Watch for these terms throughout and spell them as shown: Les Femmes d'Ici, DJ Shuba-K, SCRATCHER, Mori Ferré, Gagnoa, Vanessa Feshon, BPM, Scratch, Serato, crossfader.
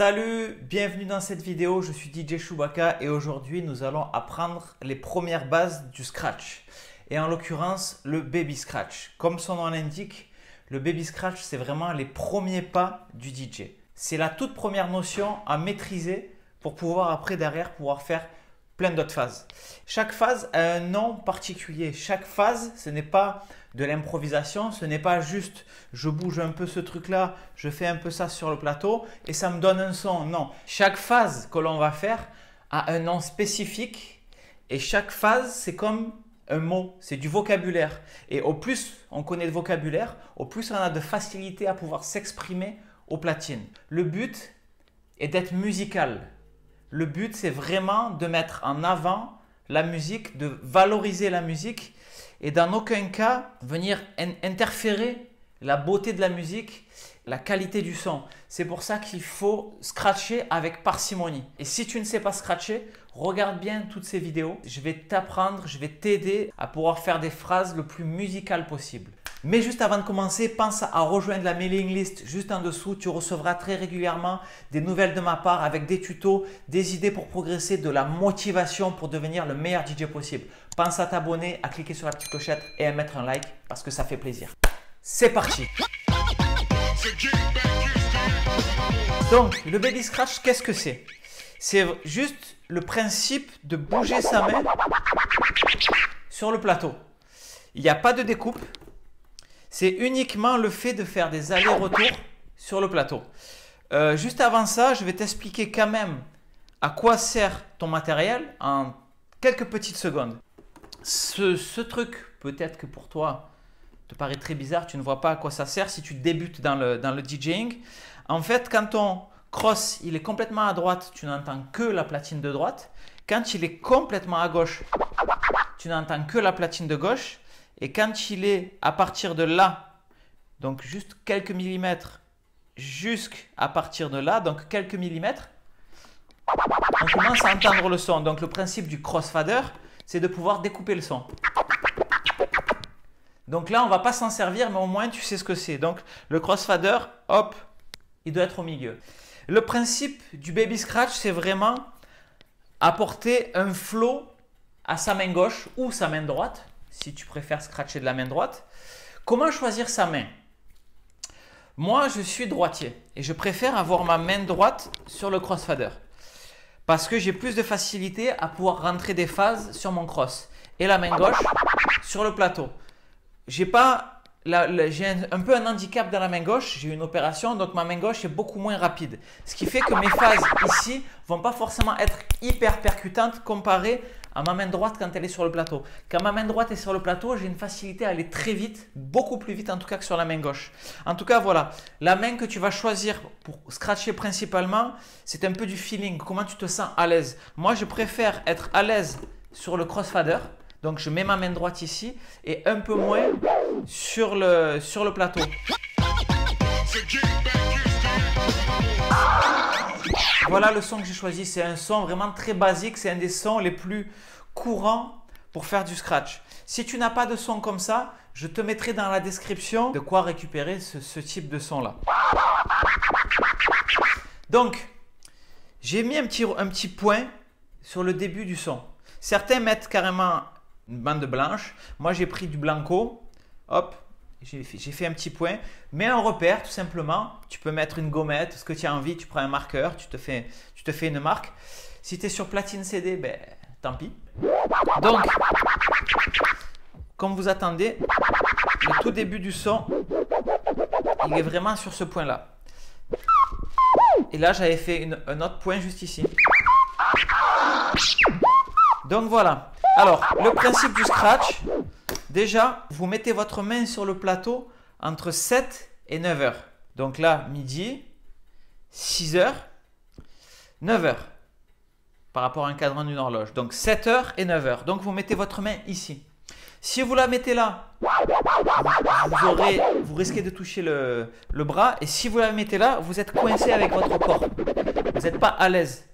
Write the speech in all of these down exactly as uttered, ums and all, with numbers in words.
Salut, bienvenue dans cette vidéo, je suis D J Shuba-K et aujourd'hui nous allons apprendre les premières bases du Scratch et en l'occurrence le Baby Scratch. Comme son nom l'indique, le Baby Scratch c'est vraiment les premiers pas du D J. C'est la toute première notion à maîtriser pour pouvoir après derrière pouvoir faire plein d'autres phases. Chaque phase a un nom particulier. Chaque phase, ce n'est pas de l'improvisation, ce n'est pas juste je bouge un peu ce truc-là, je fais un peu ça sur le plateau et ça me donne un son. Non, chaque phase que l'on va faire a un nom spécifique et chaque phase, c'est comme un mot, c'est du vocabulaire. Et au plus on connaît de vocabulaire, au plus on a de facilité à pouvoir s'exprimer aux platines. Le but est d'être musical. Le but, c'est vraiment de mettre en avant la musique, de valoriser la musique et dans aucun cas venir in interférer la beauté de la musique, la qualité du son. C'est pour ça qu'il faut scratcher avec parcimonie. Et si tu ne sais pas scratcher, regarde bien toutes ces vidéos. Je vais t'apprendre, je vais t'aider à pouvoir faire des phrases le plus musicales possible. Mais juste avant de commencer, pense à rejoindre la mailing list juste en dessous. Tu recevras très régulièrement des nouvelles de ma part avec des tutos, des idées pour progresser, de la motivation pour devenir le meilleur D J possible. Pense à t'abonner, à cliquer sur la petite clochette et à mettre un like parce que ça fait plaisir. C'est parti! Donc, le Baby Scratch, qu'est-ce que c'est? C'est juste le principe de bouger sa main sur le plateau. Il n'y a pas de découpe. C'est uniquement le fait de faire des allers-retours sur le plateau. Euh, juste avant ça, je vais t'expliquer quand même à quoi sert ton matériel en quelques petites secondes. Ce, ce truc, peut-être que pour toi, te paraît très bizarre, tu ne vois pas à quoi ça sert si tu débutes dans le, dans le DJing. En fait, quand ton cross il est complètement à droite, tu n'entends que la platine de droite. Quand il est complètement à gauche, tu n'entends que la platine de gauche. Et quand il est à partir de là, donc juste quelques millimètres, jusqu'à partir de là, donc quelques millimètres, on commence à entendre le son. Donc le principe du crossfader, c'est de pouvoir découper le son. Donc là, on ne va pas s'en servir, mais au moins tu sais ce que c'est. Donc le crossfader, hop, il doit être au milieu. Le principe du Baby Scratch, c'est vraiment apporter un flow à sa main gauche ou sa main droite. Si tu préfères scratcher de la main droite. Comment choisir sa main? Moi, je suis droitier et je préfère avoir ma main droite sur le crossfader parce que j'ai plus de facilité à pouvoir rentrer des phases sur mon cross et la main gauche sur le plateau. J'ai pas, j'ai un peu un handicap dans la main gauche, j'ai une opération, donc ma main gauche est beaucoup moins rapide. Ce qui fait que mes phases ici ne vont pas forcément être hyper percutantes comparées à ma main droite quand elle est sur le plateau. Quand ma main droite est sur le plateau, j'ai une facilité à aller très vite, beaucoup plus vite en tout cas que sur la main gauche. En tout cas, voilà, la main que tu vas choisir pour scratcher principalement, c'est un peu du feeling, comment tu te sens à l'aise. Moi, je préfère être à l'aise sur le crossfader, donc je mets ma main droite ici et un peu moins sur le, sur le plateau. Voilà le son que j'ai choisi, c'est un son vraiment très basique, c'est un des sons les plus courants pour faire du scratch. Si tu n'as pas de son comme ça, je te mettrai dans la description de quoi récupérer ce, ce type de son là. Donc, j'ai mis un petit, un petit point sur le début du son. Certains mettent carrément une bande blanche, moi j'ai pris du blanco, hop. J'ai fait, j'ai fait un petit point, mais un repère tout simplement. Tu peux mettre une gommette, ce que tu as envie, tu prends un marqueur, tu te fais, tu te fais une marque. Si tu es sur platine C D, ben, tant pis. Donc, comme vous attendez, le tout début du son, il est vraiment sur ce point-là. Et là, j'avais fait une, un autre point juste ici. Donc voilà. Alors, le principe du scratch. Déjà, vous mettez votre main sur le plateau entre sept et neuf heures. Donc là, midi, six heures, neuf heures par rapport à un cadran d'une horloge. Donc sept heures et neuf heures. Donc vous mettez votre main ici. Si vous la mettez là, vous, aurez, vous risquez de toucher le, le bras. Et si vous la mettez là, vous êtes coincé avec votre corps. Vous n'êtes pas à l'aise.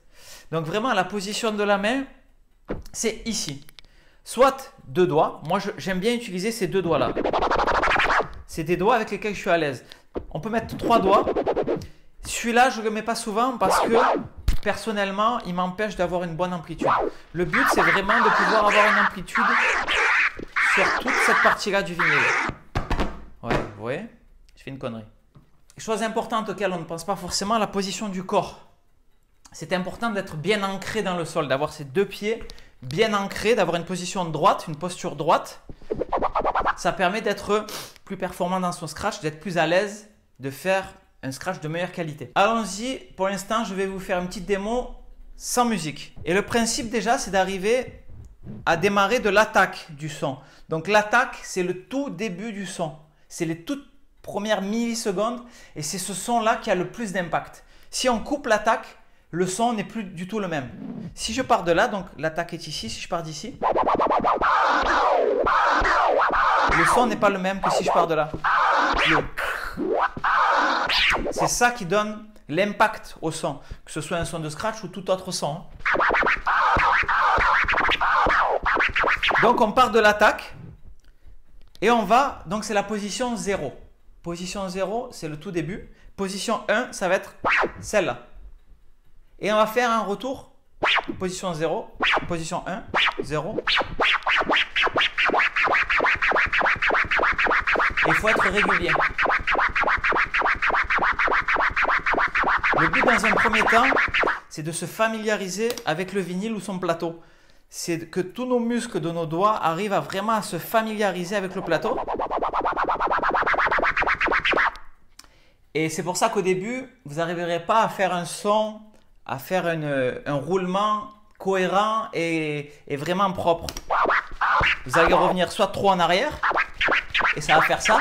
Donc vraiment, la position de la main, c'est ici. Soit deux doigts, moi j'aime bien utiliser ces deux doigts là. C'est des doigts avec lesquels je suis à l'aise. On peut mettre trois doigts. Celui-là, je ne le mets pas souvent parce que personnellement, il m'empêche d'avoir une bonne amplitude. Le but, c'est vraiment de pouvoir avoir une amplitude sur toute cette partie-là du vinyle. Ouais, vous voyez, je fais une connerie. Chose importante auquel on ne pense pas forcément, la position du corps. C'est important d'être bien ancré dans le sol, d'avoir ses deux pieds bien ancrés, d'avoir une position droite, une posture droite. Ça permet d'être plus performant dans son scratch, d'être plus à l'aise, de faire un scratch de meilleure qualité. Allons-y, pour l'instant je vais vous faire une petite démo sans musique. Et le principe déjà, c'est d'arriver à démarrer de l'attaque du son. Donc l'attaque, c'est le tout début du son, c'est les toutes premières millisecondes et c'est ce son là qui a le plus d'impact. Si on coupe l'attaque, le son n'est plus du tout le même. Si je pars de là, donc l'attaque est ici, si je pars d'ici, le son n'est pas le même que si je pars de là. Le... C'est ça qui donne l'impact au son, que ce soit un son de scratch ou tout autre son. Donc on part de l'attaque et on va, donc c'est la position zéro. Position zéro, c'est le tout début. Position un, ça va être celle-là. Et on va faire un retour. Position zéro, position un, zéro. Il faut être régulier. Le but dans un premier temps, c'est de se familiariser avec le vinyle ou son plateau. C'est que tous nos muscles de nos doigts arrivent à vraiment à se familiariser avec le plateau. Et c'est pour ça qu'au début, vous n'arriverez pas à faire un son, à faire une, un roulement cohérent et, et vraiment propre. Vous allez revenir soit trop en arrière, et ça va faire ça,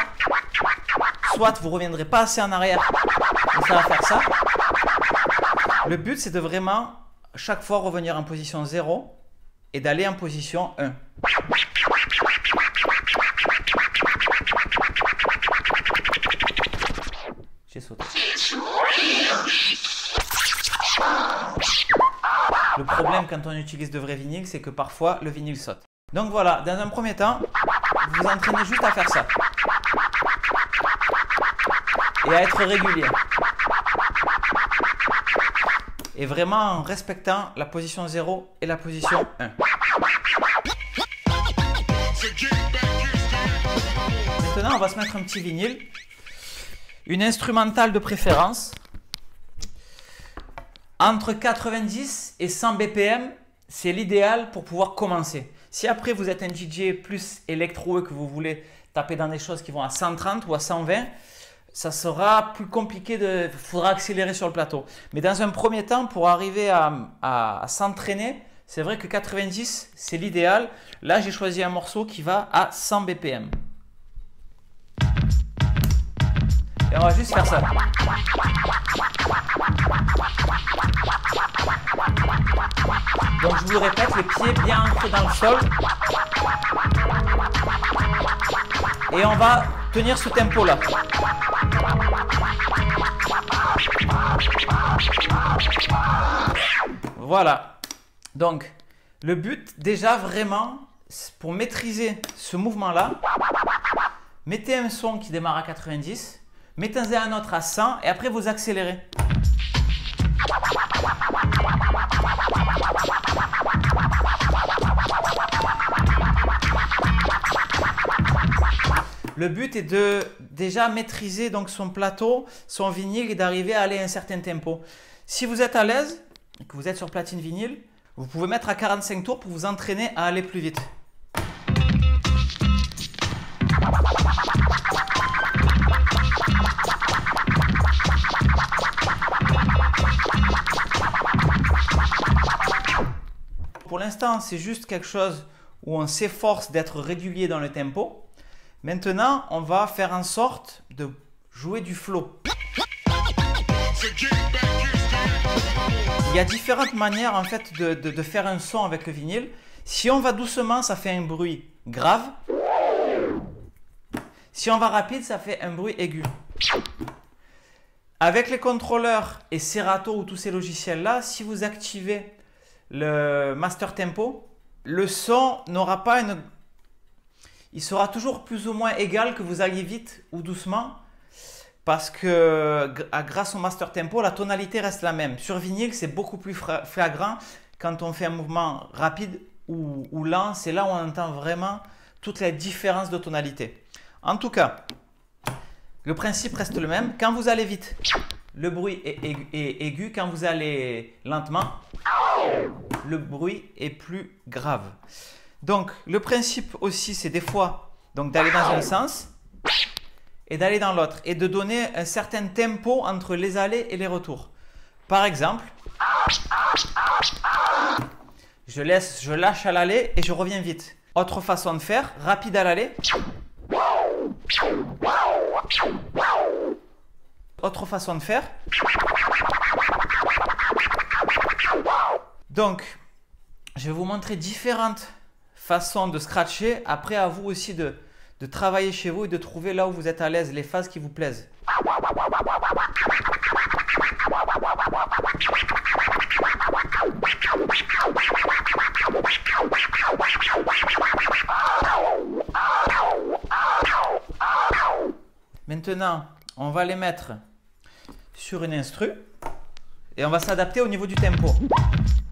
soit vous ne reviendrez pas assez en arrière, et ça va faire ça. Le but, c'est de vraiment, chaque fois, revenir en position zéro et d'aller en position un. J'ai sauté. Le problème quand on utilise de vrais vinyles, c'est que parfois, le vinyle saute. Donc voilà, dans un premier temps, vous vous entraînez juste à faire ça. Et à être régulier. Et vraiment en respectant la position zéro et la position un. Maintenant, on va se mettre un petit vinyle, une instrumentale de préférence, entre quatre-vingt-dix et cent B P M, c'est l'idéal pour pouvoir commencer. Si après vous êtes un D J plus électro et que vous voulez taper dans des choses qui vont à cent trente ou à cent vingt, ça sera plus compliqué, il faudra accélérer sur le plateau. Mais dans un premier temps, pour arriver à, à, à s'entraîner, c'est vrai que quatre-vingt-dix, c'est l'idéal. Là, j'ai choisi un morceau qui va à cent B P M. Et on va juste faire ça. Donc je vous le répète, les pieds bien ancrés dans le sol. Et on va tenir ce tempo-là. Voilà. Donc, le but déjà vraiment, pour maîtriser ce mouvement-là, mettez un son qui démarre à quatre-vingt-dix, mettez un autre à cent et après vous accélérez. Le but est de déjà maîtriser donc son plateau, son vinyle et d'arriver à aller à un certain tempo. Si vous êtes à l'aise et que vous êtes sur platine vinyle, vous pouvez mettre à quarante-cinq tours pour vous entraîner à aller plus vite. Pour l'instant, c'est juste quelque chose où on s'efforce d'être régulier dans le tempo. Maintenant, on va faire en sorte de jouer du flow. Il y a différentes manières en fait de, de, de faire un son avec le vinyle. Si on va doucement, ça fait un bruit grave. Si on va rapide, ça fait un bruit aigu. Avec les contrôleurs et Serato ou tous ces logiciels-là, si vous activez le master tempo, le son n'aura pas une... Il sera toujours plus ou moins égal que vous alliez vite ou doucement. parce que grâce au master tempo, la tonalité reste la même. Sur vinyle, c'est beaucoup plus flagrant quand on fait un mouvement rapide ou, ou lent. C'est là où on entend vraiment toutes les différences de tonalité. En tout cas, le principe reste le même. Quand vous allez vite, le bruit est aigu. Est aigu. Quand vous allez lentement, le bruit est plus grave. Donc, le principe aussi, c'est des fois d'aller dans un sens et d'aller dans l'autre et de donner un certain tempo entre les allées et les retours. Par exemple, je laisse, je lâche à l'aller et je reviens vite. Autre façon de faire, rapide à l'aller. Autre façon de faire. Donc, je vais vous montrer différentes façons de scratcher. Après, à vous aussi de, de travailler chez vous et de trouver là où vous êtes à l'aise, les phases qui vous plaisent. Maintenant, on va les mettre sur une instru et on va s'adapter au niveau du tempo.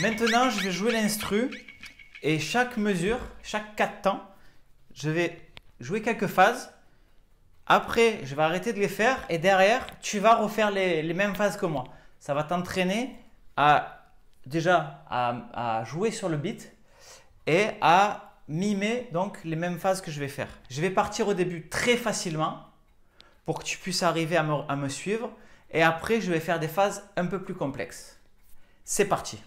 Maintenant, je vais jouer l'instru et chaque mesure, chaque quatre temps, je vais jouer quelques phases. Après, je vais arrêter de les faire et derrière, tu vas refaire les, les mêmes phases que moi. Ça va t'entraîner à déjà à, à jouer sur le beat et à mimer donc les mêmes phases que je vais faire. Je vais partir au début très facilement pour que tu puisses arriver à me, à me suivre et après, je vais faire des phases un peu plus complexes. C'est parti!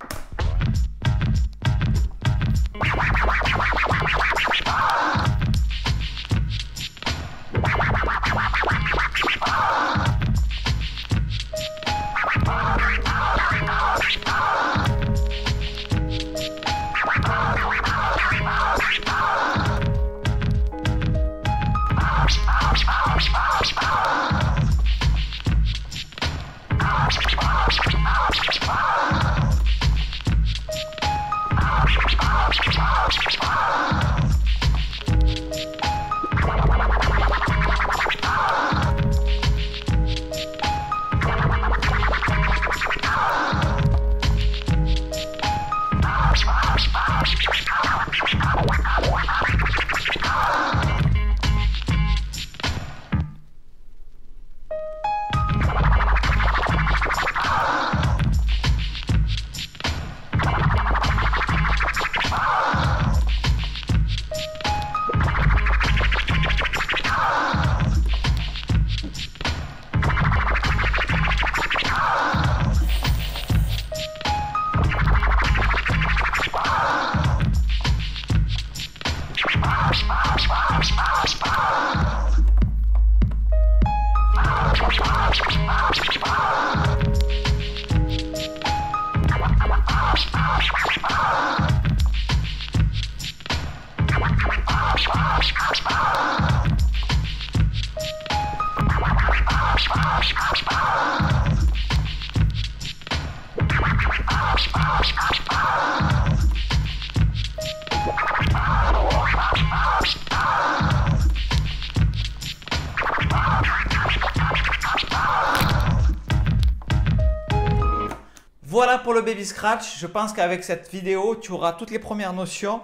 Voilà pour le Baby Scratch. Je pense qu'avec cette vidéo, tu auras toutes les premières notions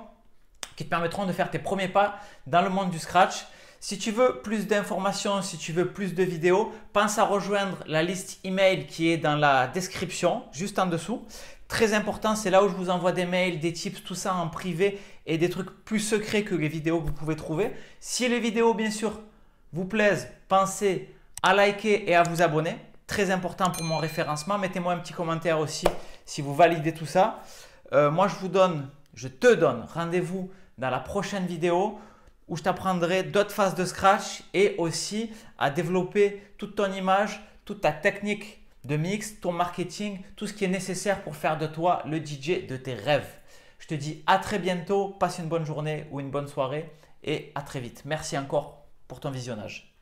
qui te permettront de faire tes premiers pas dans le monde du Scratch. Si tu veux plus d'informations, si tu veux plus de vidéos, pense à rejoindre la liste email qui est dans la description, juste en dessous. Très important, c'est là où je vous envoie des mails, des tips, tout ça en privé et des trucs plus secrets que les vidéos que vous pouvez trouver. Si les vidéos, bien sûr, vous plaisent, pensez à liker et à vous abonner. très important pour mon référencement. Mettez-moi un petit commentaire aussi si vous validez tout ça. Euh, moi, je vous donne, je te donne rendez-vous dans la prochaine vidéo où je t'apprendrai d'autres phases de Scratch et aussi à développer toute ton image, toute ta technique de mix, ton marketing, tout ce qui est nécessaire pour faire de toi le D J de tes rêves. Je te dis à très bientôt, passe une bonne journée ou une bonne soirée et à très vite. Merci encore pour ton visionnage.